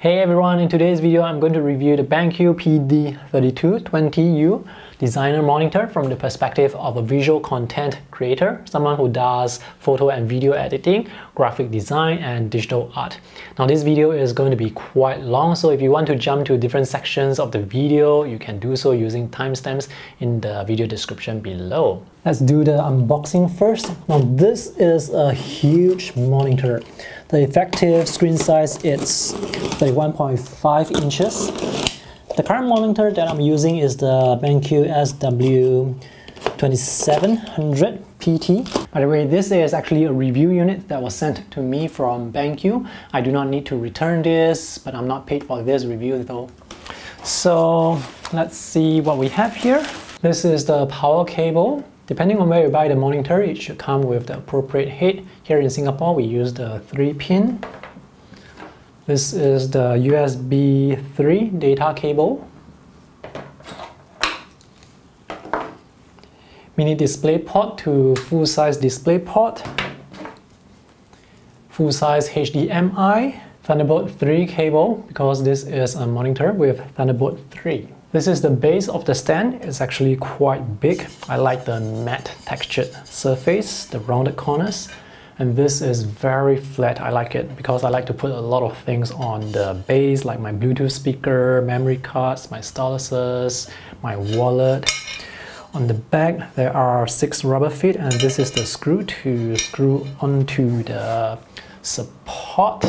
Hey everyone, in today's video I'm going to review the BenQ PD3220U designer monitor from the perspective of a visual content creator, someone who does photo and video editing, graphic design and digital art. Now this video is going to be quite long, so if you want to jump to different sections of the video, you can do so using timestamps in the video description below. Let's do the unboxing first. Now this is a huge monitor. The effective screen size is 31.5 inches. The current monitor that I'm using is the BenQ SW2700PT. By the way, this is actually a review unit that was sent to me from BenQ. I do not need to return this, but I'm not paid for this review though. So let's see what we have here. This is the power cable. Depending on where you buy the monitor, it should come with the appropriate head. Here in Singapore, we use the 3-pin. This is the USB 3 data cable. Mini DisplayPort to full-size DisplayPort. Full-size HDMI. Thunderbolt 3 cable, because this is a monitor with Thunderbolt 3. This is the base of the stand. It's actually quite big. I like the matte textured surface, the rounded corners. And this is very flat. I like it because I like to put a lot of things on the base, like my Bluetooth speaker, memory cards, my styluses, my wallet. On the back, there are 6 rubber feet, and this is the screw to screw onto the support,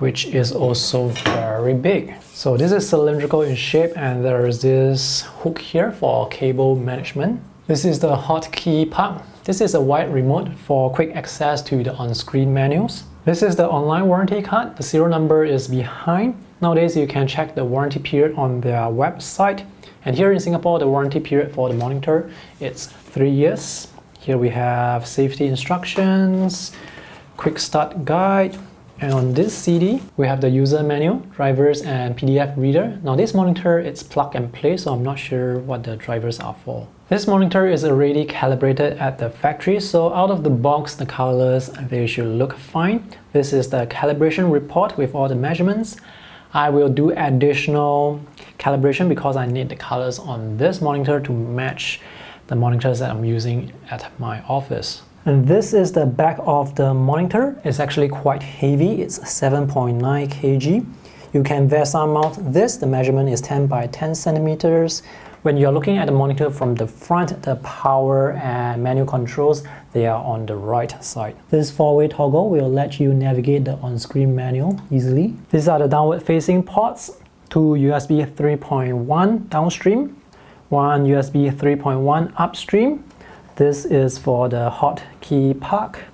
which is also very big. So this is cylindrical in shape, and there is this hook here for cable management. This is the hotkey part. This is a wide remote for quick access to the on-screen menus. This is the online warranty card. The serial number is behind. Nowadays, you can check the warranty period on their website. And here in Singapore, the warranty period for the monitor is 3 years. Here we have safety instructions, quick start guide, and on this CD, we have the user manual, drivers and PDF reader. Now this monitor, it's plug and play, so I'm not sure what the drivers are for. This monitor is already calibrated at the factory, so out of the box, the colors, they should look fine. This is the calibration report with all the measurements. I will do additional calibration because I need the colors on this monitor to match the monitors that I'm using at my office. And this is the back of the monitor. It's actually quite heavy. It's 7.9 kg. You can VESA mount this. The measurement is 10 by 10 centimeters. When you're looking at the monitor from the front, the power and menu controls, they are on the right side. This 4-way toggle will let you navigate the on-screen menu easily. These are the downward-facing ports. 2 USB 3.1 downstream, 1 USB 3.1 upstream. This is for the hotkey pack,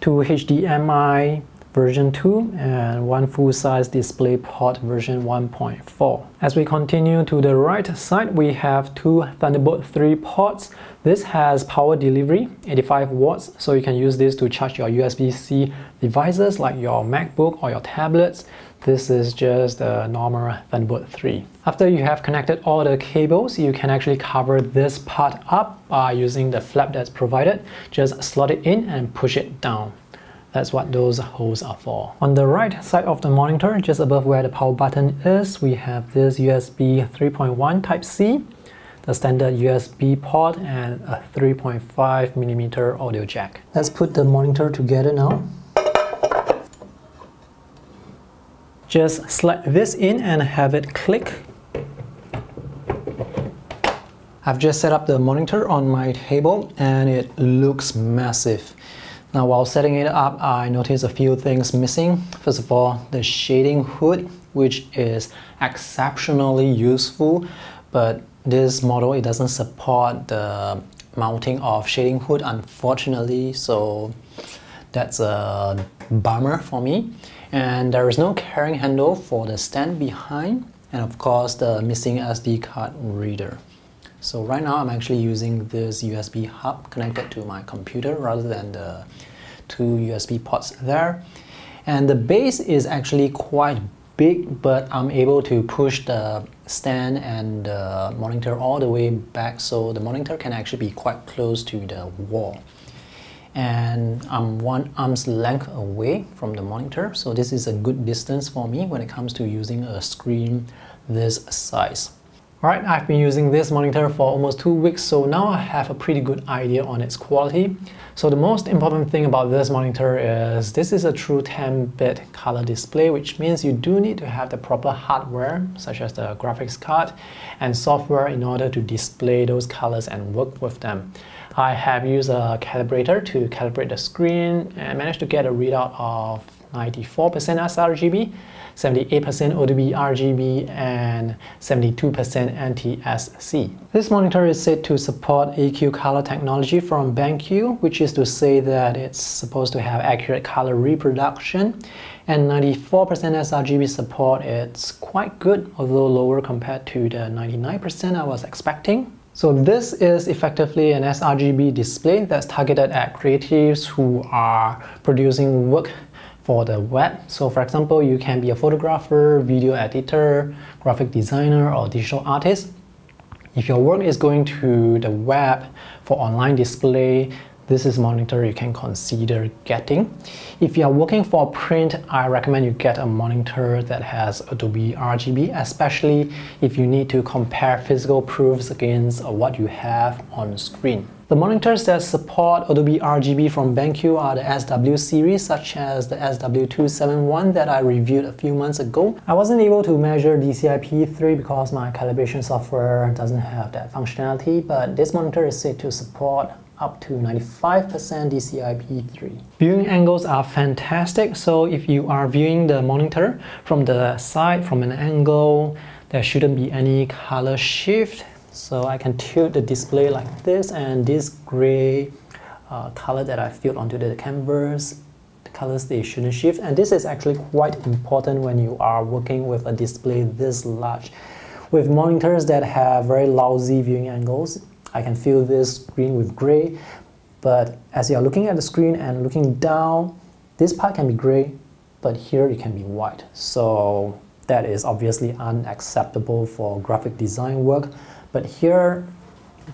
2 HDMI version 2 and 1 full-size DisplayPort version 1.4. As we continue to the right side, we have 2 Thunderbolt 3 ports. This has power delivery, 85 watts, so you can use this to charge your USB-C devices like your MacBook or your tablets. This is just the normal Thunderbolt 3. After you have connected all the cables, you can actually cover this part up by using the flap that's provided. Just slot it in and push it down. That's what those holes are for. On the right side of the monitor, just above where the power button is, we have this USB 3.1 Type-C, the standard USB port, and a 3.5mm audio jack. Let's put the monitor together now. Just slide this in and have it click. I've just set up the monitor on my table and it looks massive. Now while setting it up, I noticed a few things missing. First of all, the shading hood, which is exceptionally useful, but this model, it doesn't support the mounting of shading hood, unfortunately, so that's a bummer for me. And there is no carrying handle for the stand behind, and of course the missing SD card reader. So right now I'm actually using this USB hub connected to my computer rather than the 2 USB ports there. And the base is actually quite big, but I'm able to push the stand and the monitor all the way back, so the monitor can actually be quite close to the wall. and I'm one arm's length away from the monitor, so this is a good distance for me when it comes to using a screen this size. Alright, I've been using this monitor for almost 2 weeks, so now I have a pretty good idea on its quality. So the most important thing about this monitor is this is a true 10-bit color display, which means you do need to have the proper hardware, such as the graphics card and software, in order to display those colors and work with them. I have used a calibrator to calibrate the screen and managed to get a readout of 94% sRGB, 78% Adobe RGB, and 72% NTSC. This monitor is said to support AQ color technology from BenQ, which is to say that it's supposed to have accurate color reproduction, and 94% sRGB support is quite good, although lower compared to the 99% I was expecting. So this is effectively an sRGB display that's targeted at creatives who are producing work for the web. So for example, you can be a photographer, video editor, graphic designer, or digital artist. If your work is going to the web for online display, this is a monitor you can consider getting. If you are working for print, I recommend you get a monitor that has Adobe RGB, especially if you need to compare physical proofs against what you have on screen. The monitors that support Adobe RGB from BenQ are the SW series, such as the SW2700 that I reviewed a few months ago. I wasn't able to measure DCI-P3 because my calibration software doesn't have that functionality, but this monitor is said to support up to 95% DCI-P3. Viewing angles are fantastic, so if you are viewing the monitor from the side, from an angle, there shouldn't be any color shift. So I can tilt the display like this, and this gray color that I filled onto the canvas, the colors, they shouldn't shift. And this is actually quite important when you are working with a display this large. With monitors that have very lousy viewing angles, I can fill this screen with gray, but as you are looking at the screen and looking down, this part can be gray, but here it can be white. So that is obviously unacceptable for graphic design work. But here,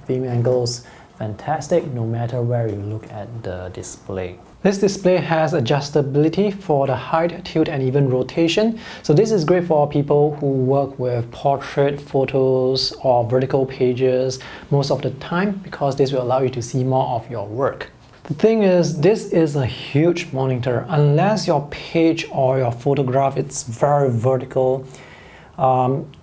viewing angles fantastic no matter where you look at the display. This display has adjustability for the height, tilt, and even rotation. So this is great for people who work with portrait photos or vertical pages most of the time, because this will allow you to see more of your work. The thing is, this is a huge monitor. Unless your page or your photograph is very vertical,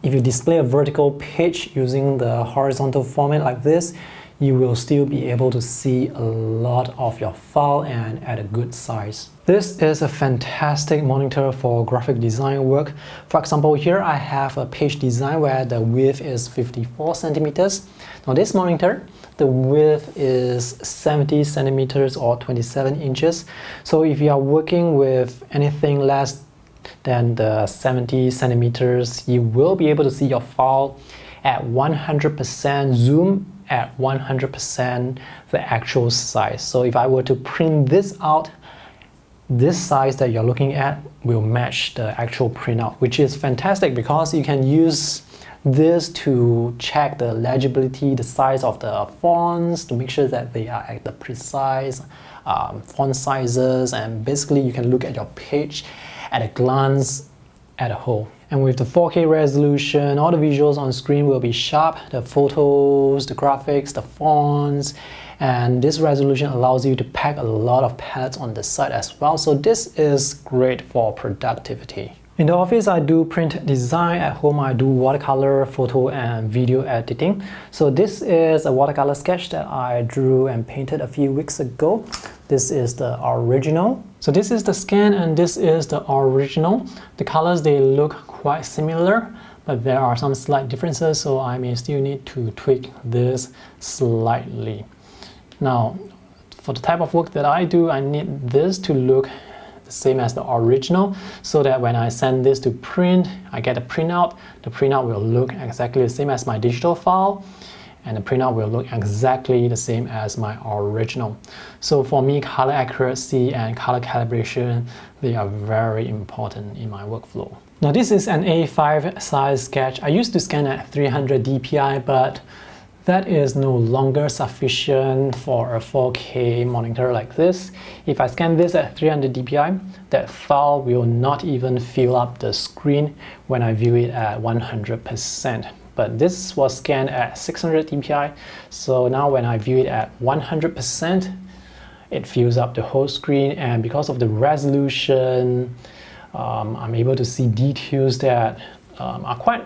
if you display a vertical page using the horizontal format like this, you will still be able to see a lot of your file and at a good size. This is a fantastic monitor for graphic design work. For example, here I have a page design where the width is 54 centimeters. Now this monitor, the width is 70 centimeters or 27 inches. So if you are working with anything less than the 70 centimeters, you will be able to see your file at 100% zoom, at 100% the actual size. So if I were to print this out, this size that you're looking at will match the actual printout, which is fantastic because you can use this to check the legibility, the size of the fonts, to make sure that they are at the precise font sizes, and basically you can look at your page at a glance, at a whole. And with the 4K resolution, all the visuals on screen will be sharp, the photos, the graphics, the fonts, and this resolution allows you to pack a lot of palettes on the side as well, so this is great for productivity. In the office, I do print design. At home, I do watercolor, photo, and video editing. So this is a watercolor sketch that I drew and painted a few weeks ago. This is the original. So this is the scan and this is the original. The colors, they look quite similar, but there are some slight differences, so I may still need to tweak this slightly. Now, for the type of work that I do, I need this to look same as the original, so that when I send this to print, I get a printout. The printout will look exactly the same as my digital file, and the printout will look exactly the same as my original. So for me, color accuracy and color calibration, they are very important in my workflow. Now this is an A5 size sketch. I used to scan at 300 dpi, but that is no longer sufficient for a 4K monitor like this. If I scan this at 300 dpi, that file will not even fill up the screen when I view it at 100%. But this was scanned at 600 dpi, so now when I view it at 100%, it fills up the whole screen, and because of the resolution, I'm able to see details that are quite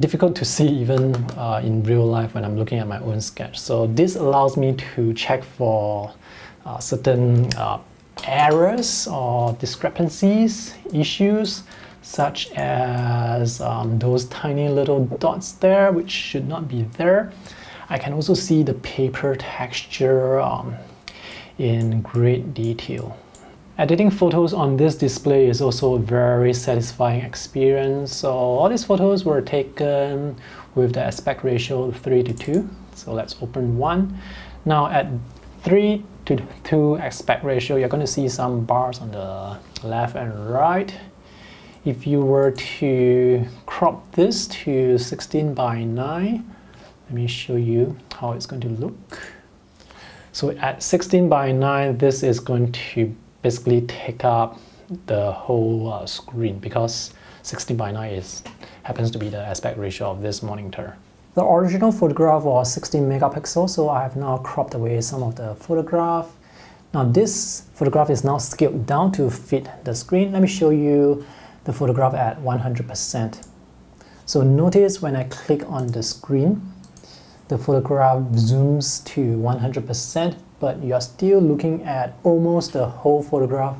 difficult to see even in real life when I'm looking at my own sketch. So this allows me to check for certain errors or discrepancies, issues, such as those tiny little dots there which should not be there. I can also see the paper texture in great detail. Editing photos on this display is also a very satisfying experience. So all these photos were taken with the aspect ratio 3:2. So let's open one. Now at 3:2 aspect ratio, you're going to see some bars on the left and right. If you were to crop this to 16:9, let me show you how it's going to look. So at 16:9, this is going to basically take up the whole screen, because 16:9 happens to be the aspect ratio of this monitor. The original photograph was 16 megapixels, so I have now cropped away some of the photograph. Now this photograph is now scaled down to fit the screen. Let me show you the photograph at 100%. So notice when I click on the screen, the photograph zooms to 100%, but you're still looking at almost the whole photograph.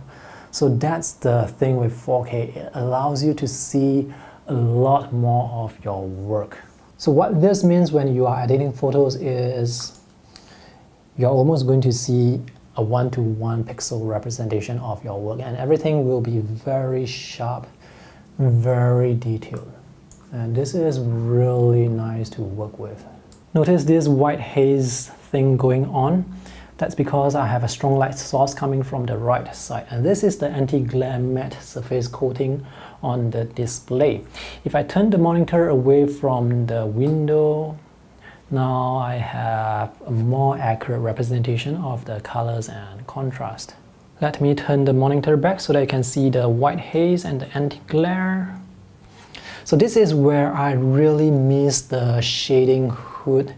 So that's the thing with 4K. It allows you to see a lot more of your work. So what this means when you are editing photos is you're almost going to see a one-to-one pixel representation of your work, and everything will be very sharp, very detailed. And this is really nice to work with. Notice this white haze thing going on. That's because I have a strong light source coming from the right side, and this is the anti-glare matte surface coating on the display. If I turn the monitor away from the window, now I have a more accurate representation of the colors and contrast. Let me turn the monitor back so that you can see the white haze and the anti-glare. So this is where I really miss the shading hood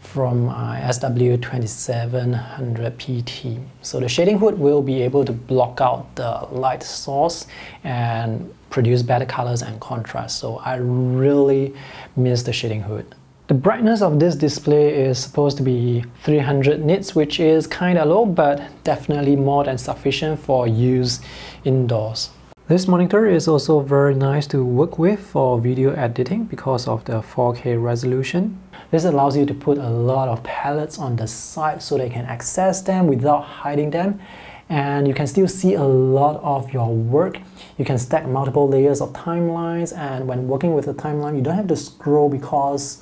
from SW2700PT. So the shading hood will be able to block out the light source and produce better colors and contrast. So I really miss the shading hood. The brightness of this display is supposed to be 300 nits, which is kind of low, but definitely more than sufficient for use indoors. This monitor is also very nice to work with for video editing because of the 4K resolution. This allows you to put a lot of palettes on the side so they can access them without hiding them, and you can still see a lot of your work. You can stack multiple layers of timelines, and when working with a timeline, you don't have to scroll because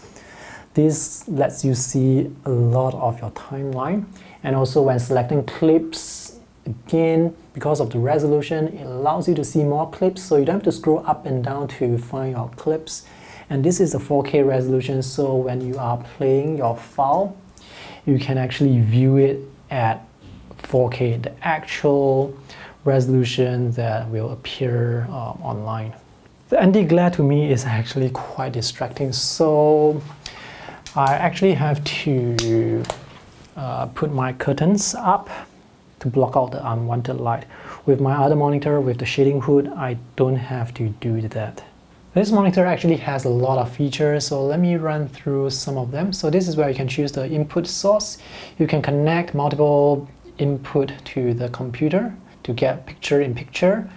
this lets you see a lot of your timeline. And also when selecting clips, again, because of the resolution, it allows you to see more clips, so you don't have to scroll up and down to find your clips. And this is a 4K resolution, so when you are playing your file, you can actually view it at 4K, the actual resolution that will appear online. The anti-glare to me is actually quite distracting, so I actually have to put my curtains up to block out the unwanted light. With my other monitor with the shading hood, I don't have to do that. This monitor actually has a lot of features, so let me run through some of them. So this is where you can choose the input source. You can connect multiple input to the computer to get picture-in-picture,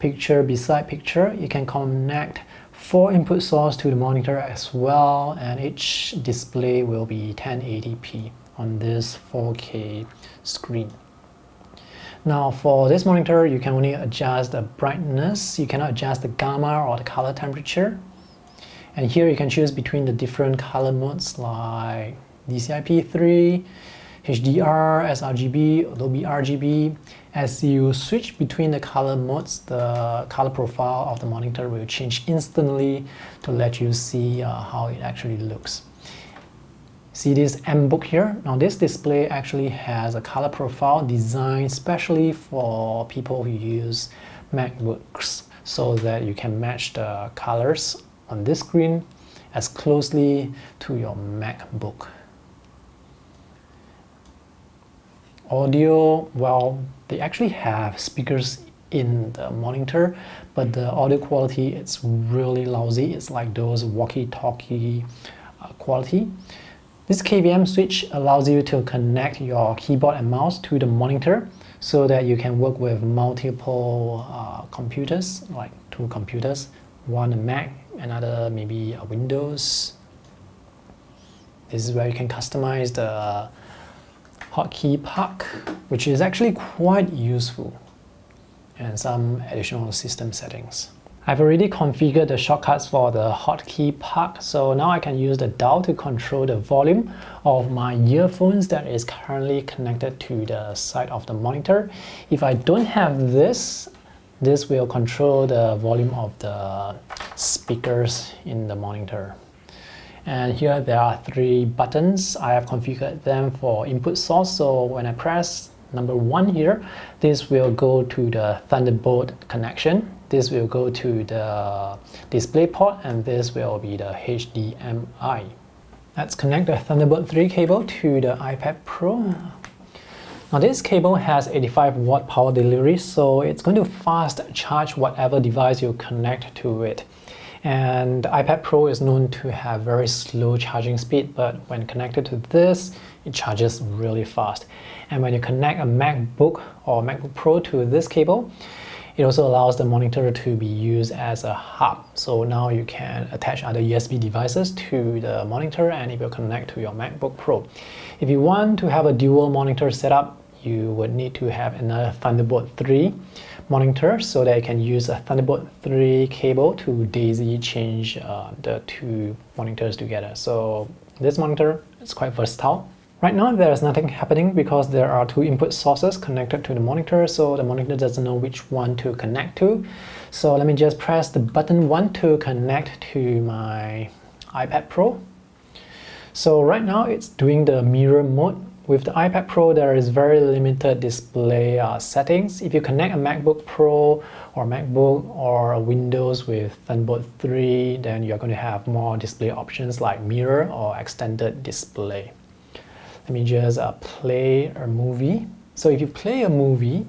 picture-beside-picture. You can connect 4 input sources to the monitor as well, and each display will be 1080p on this 4K screen. Now for this monitor, you can only adjust the brightness. You cannot adjust the gamma or the color temperature. And here you can choose between the different color modes like DCI-P3, HDR, sRGB, Adobe RGB. As you switch between the color modes, the color profile of the monitor will change instantly to let you see how it actually looks. See this M book here? Now this display actually has a color profile designed specially for people who use MacBooks, so that you can match the colors on this screen as closely to your MacBook. Audio, well, they actually have speakers in the monitor, but the audio quality is really lousy. It's like those walkie-talkie quality. This KVM switch allows you to connect your keyboard and mouse to the monitor so that you can work with multiple computers, like two computers, one a Mac, another maybe a Windows. This is where you can customize the hotkey pack, which is actually quite useful, and some additional system settings. I've already configured the shortcuts for the hotkey pack, so now I can use the dial to control the volume of my earphones that is currently connected to the side of the monitor. If I don't have this, this will control the volume of the speakers in the monitor. And here there are three buttons. I have configured them for input source, so when I press number 1 here, this will go to the Thunderbolt connection. This will go to the DisplayPort, and this will be the HDMI. Let's connect the Thunderbolt 3 cable to the iPad Pro. Now this cable has 85-watt power delivery, so it's going to fast charge whatever device you connect to it. And iPad Pro is known to have very slow charging speed, but when connected to this, it charges really fast. And when you connect a MacBook or MacBook Pro to this cable, it also allows the monitor to be used as a hub. So now you can attach other USB devices to the monitor and it will connect to your MacBook Pro. If you want to have a dual monitor setup, you would need to have another Thunderbolt 3 monitor so that you can use a Thunderbolt 3 cable to daisy change the two monitors together. So this monitor is quite versatile. Right now there is nothing happening because there are two input sources connected to the monitor, so the monitor doesn't know which one to connect to. So let me just press the button 1 to connect to my iPad Pro. So right now it's doing the mirror mode. With the iPad Pro there is very limited display settings. If you connect a MacBook Pro or MacBook or a Windows with Thunderbolt 3, then you're going to have more display options like mirror or extended display. Let me just play a movie. So if you play a movie,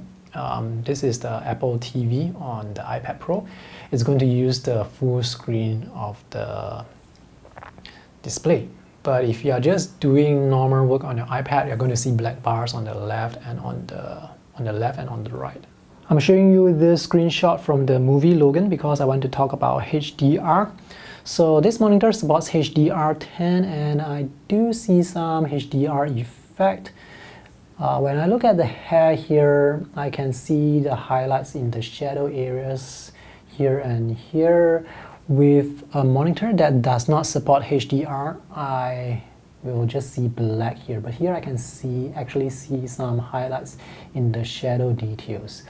this is the Apple TV on the iPad Pro. It's going to use the full screen of the display. But if you are just doing normal work on your iPad, you're going to see black bars on the left and on the right. I'm showing you this screenshot from the movie Logan because I want to talk about HDR. So this monitor supports HDR10, and I do see some HDR effect. When I look at the hair here, I can see the highlights in the shadow areas here and here. With a monitor that does not support HDR, I will just see black here, but here I can see actually some highlights in the shadow details.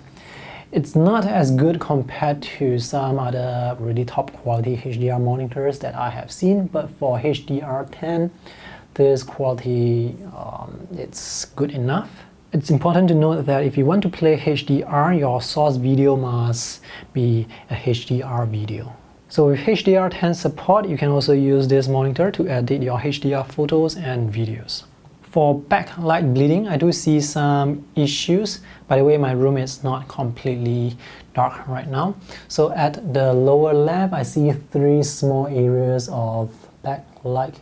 It's not as good compared to some other really top quality HDR monitors that I have seen, but for HDR10, this quality, it's good enough. It's important to note that if you want to play HDR, your source video must be a HDR video. So with HDR10 support, you can also use this monitor to edit your HDR photos and videos. For backlight bleeding, I do see some issues. By the way, my room is not completely dark right now. So at the lower left, I see three small areas of backlight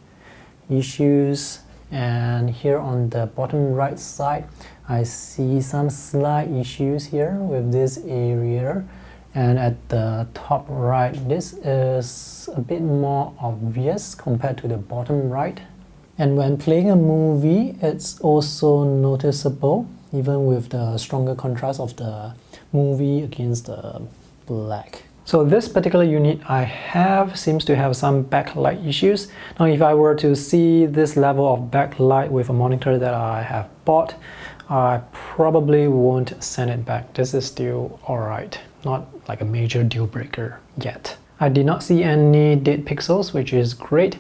issues. And here on the bottom right side, I see some slight issues here with this area. And at the top right, this is a bit more obvious compared to the bottom right. And when playing a movie, it's also noticeable, even with the stronger contrast of the movie against the black. So this particular unit I have seems to have some backlight issues. Now if I were to see this level of backlight with a monitor that I have bought, I probably won't send it back. This is still alright, not like a major deal breaker yet. I did not see any dead pixels, which is great.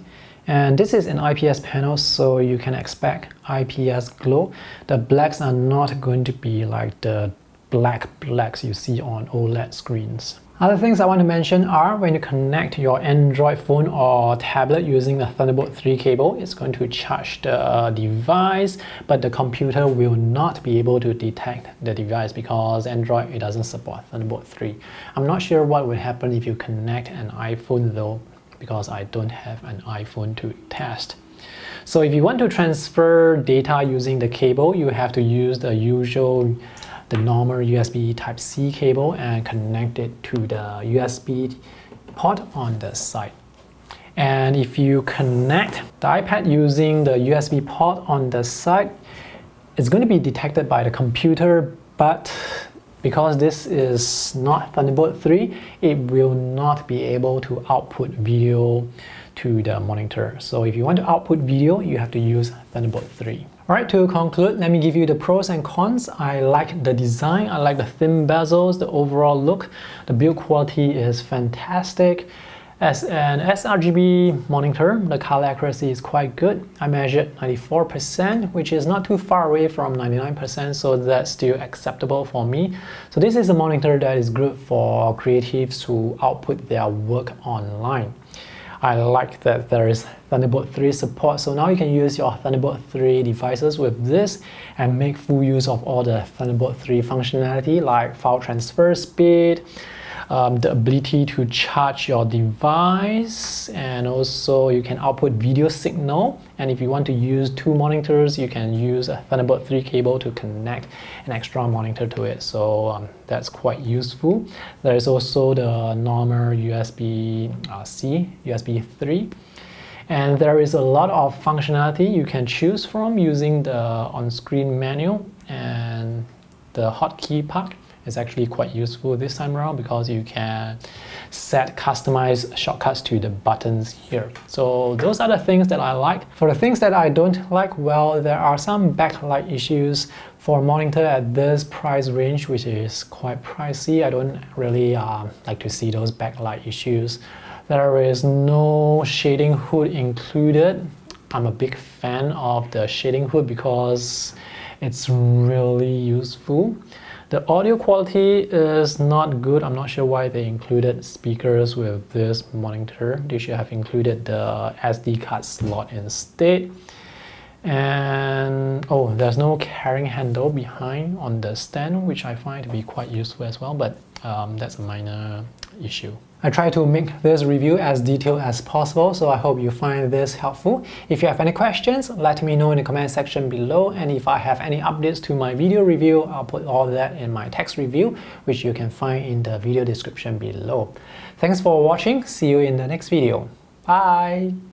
And this is an IPS panel, so you can expect IPS glow. The blacks are not going to be like the blacks you see on OLED screens. Other things I want to mention are when you connect your Android phone or tablet using the Thunderbolt 3 cable, it's going to charge the device, but the computer will not be able to detect the device because Android, it doesn't support Thunderbolt 3. I'm not sure what will happen if you connect an iPhone though, because I don't have an iPhone to test. So if you want to transfer data using the cable, you have to use the normal USB Type-C cable and connect it to the USB port on the side. And if you connect the iPad using the USB port on the side, it's going to be detected by the computer, but because this is not Thunderbolt 3, it will not be able to output video to the monitor. So if you want to output video, you have to use Thunderbolt 3. Alright, to conclude, let me give you the pros and cons. I like the design, I like the thin bezels, the overall look, the build quality is fantastic. As an sRGB monitor, the color accuracy is quite good. I measured 94%, which is not too far away from 99%, so that's still acceptable for me. So this is a monitor that is good for creatives who output their work online. I like that there is Thunderbolt 3 support, so now you can use your Thunderbolt 3 devices with this and make full use of all the Thunderbolt 3 functionality like file transfer speed, the ability to charge your device, and also you can output video signal. And if you want to use two monitors, you can use a Thunderbolt 3 cable to connect an extra monitor to it, so that's quite useful. There is also the normal USB 3, and there is a lot of functionality you can choose from using the on-screen menu, and the hotkey part is actually quite useful this time around because you can set customized shortcuts to the buttons here. So those are the things that I like. For the things that I don't like, well, there are some backlight issues for a monitor at this price range, which is quite pricey. I don't really like to see those backlight issues. There is no shading hood included. I'm a big fan of the shading hood because it's really useful. The audio quality is not good. I'm not sure why they included speakers with this monitor. They should have included the SD card slot instead. And oh, there's no carrying handle behind on the stand, which I find to be quite useful as well, but that's a minor issue. I try to make this review as detailed as possible, so I hope you find this helpful. If you have any questions, let me know in the comment section below, and if I have any updates to my video review, I'll put all that in my text review, which you can find in the video description below. Thanks for watching, see you in the next video. Bye!